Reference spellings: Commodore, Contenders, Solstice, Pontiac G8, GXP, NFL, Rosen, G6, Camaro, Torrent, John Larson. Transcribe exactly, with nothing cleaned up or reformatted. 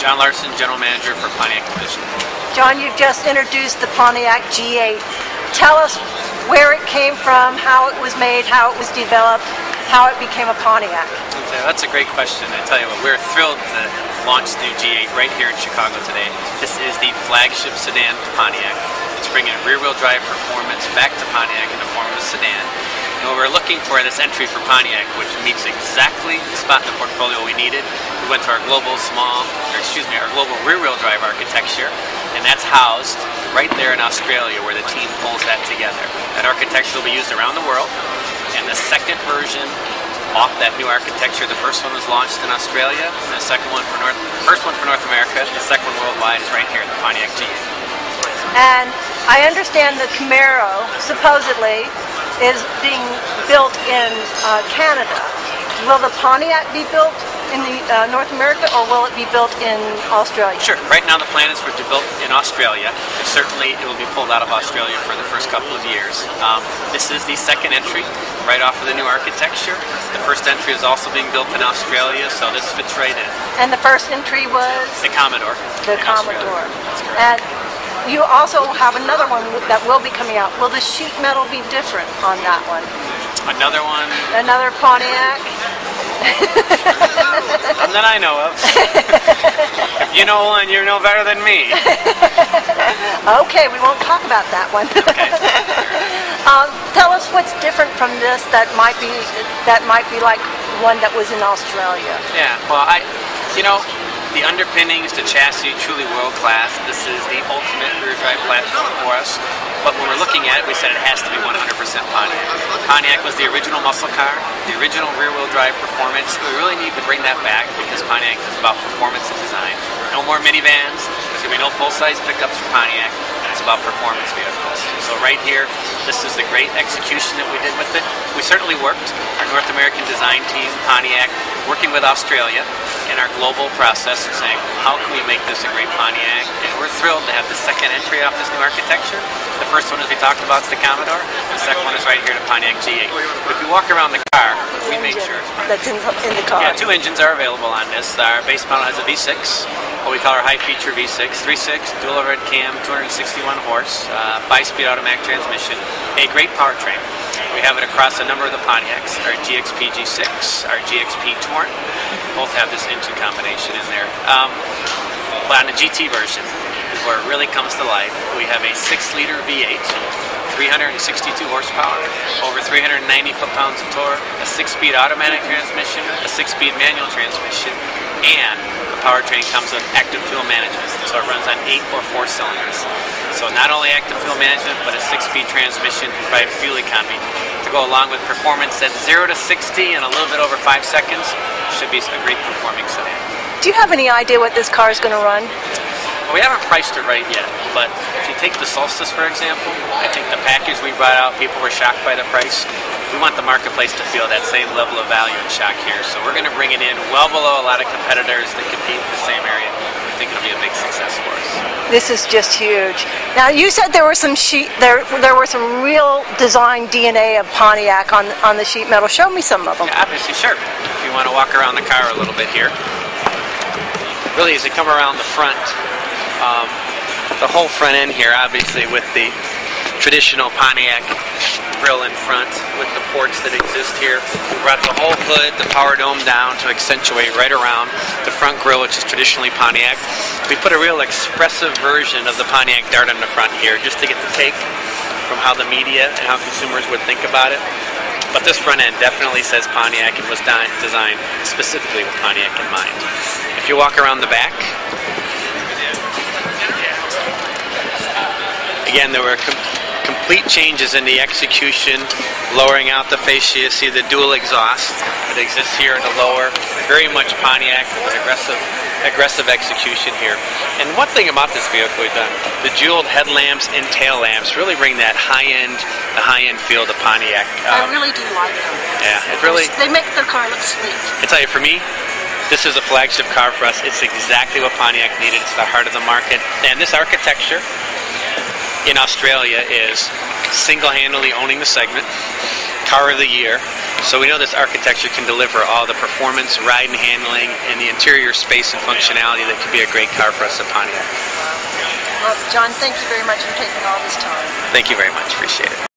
John Larson, General Manager for Pontiac Division. John, you've just introduced the Pontiac G eight. Tell us where it came from, how it was made, how it was developed, how it became a Pontiac. Okay, that's a great question. I tell you what, we're thrilled to launch the new G eight right here in Chicago today. This is the flagship sedan to Pontiac. It's bringing rear-wheel drive performance back to Pontiac in the form of a sedan. And what we're looking for in this entry for Pontiac, which meets exactly the spot in the portfolio we needed. We went to our global small, or excuse me, our global rear-wheel drive architecture, and that's housed right there in Australia, where the team pulls that together. That architecture will be used around the world, and the second version off that new architecture, the first one was launched in Australia, and the second one for North, first one for North America, and the second one worldwide is right here at the Pontiac G eight. And I understand the Camaro supposedly is being built in uh, Canada. Will the Pontiac be built in the uh, North America, or will it be built in Australia? Sure. Right now the plan is for it to be built in Australia. Certainly it will be pulled out of Australia for the first couple of years. Um, this is the second entry right off of the new architecture. The first entry is also being built in Australia, so this fits right in. And the first entry was? The Commodore. The Commodore. That's correct. And you also have another one that will be coming out. Will the sheet metal be different on that one? Another one? Another Pontiac? None that I know of. If you know one, you know better than me. Okay, we won't talk about that one. Okay. um, tell us what's different from this that might be that might be like one that was in Australia. Yeah. Well, I, you know. The underpinnings, the chassis, truly world-class. This is the ultimate rear-drive platform for us. But when we're looking at it, we said it has to be one hundred percent Pontiac. Pontiac was the original muscle car, the original rear-wheel drive performance. We really need to bring that back because Pontiac is about performance and design. No more minivans. There's going to be no full-size pickups for Pontiac. It's about performance vehicles. So right here, this is the great execution that we did with it. We certainly worked. Our North American design team, Pontiac, working with Australia in our global process and saying, how can we make this a great Pontiac? And we're thrilled to have the second entry off this new architecture. The first one, as we talked about, is the Commodore. The second one is right here, the Pontiac G eight. But if you walk around the car, we make sure it's Pontiac. That's in the, in the car. Yeah, two engines are available on this. Our base model has a V six, what we call our high-feature V six, three six, dual overhead cam, two hundred sixty-one horse, uh, five-speed automatic transmission, a great powertrain. We have it across a number of the Pontiacs, our G X P G six, our G X P Torrent, both have this engine combination in there. Um, but on the G T version is where it really comes to life. We have a six liter V eight, three hundred sixty-two horsepower, over three hundred ninety foot-pounds of torque, a six speed automatic transmission, a six speed manual transmission, and the powertrain comes with active fuel management, so it runs on eight or four cylinders. So not only active fuel management, but a six speed transmission to provide fuel economy to go along with performance at zero to sixty in a little bit over five seconds. Should be a great performing sedan. Do you have any idea what this car is going to run? Well, we haven't priced it right yet, but if you take the Solstice, for example, I think the package we brought out, people were shocked by the price. We want the marketplace to feel that same level of value and shock here, so we're going to bring it in well below a lot of competitors that compete in the same area. We think it'll be a big success for us. This is just huge. Now, you said there were some sheet there there were some real design D N A of Pontiac on on the sheet metal. Show me some of them. Yeah, obviously, sure. If you want to walk around the car a little bit here, really, as you come around the front, um, the whole front end here, obviously, with the traditional Pontiac grille in front with the ports that exist here. We brought the whole hood, the power dome down to accentuate right around the front grille, which is traditionally Pontiac. We put a real expressive version of the Pontiac Dart in the front here just to get the take from how the media and how consumers would think about it. But this front end definitely says Pontiac and was designed specifically with Pontiac in mind. If you walk around the back, again, there were complete changes in the execution, lowering out the fascia. You see the dual exhaust that exists here in the lower, very much Pontiac with aggressive, aggressive execution here. And one thing about this vehicle we've done, the jeweled headlamps and tail lamps really bring that high-end, the high-end feel to Pontiac. Um, I really do like them. Yeah, it really. They make their car look sleek. I tell you, for me, this is a flagship car for us. It's exactly what Pontiac needed. It's the heart of the market, and this architecture in Australia is single-handedly owning the segment. car of the year. So we know this architecture can deliver all the performance, ride and handling, and the interior space and functionality that could be a great car for us at Pontiac. Well, John, thank you very much for taking all this time. Thank you very much. Appreciate it.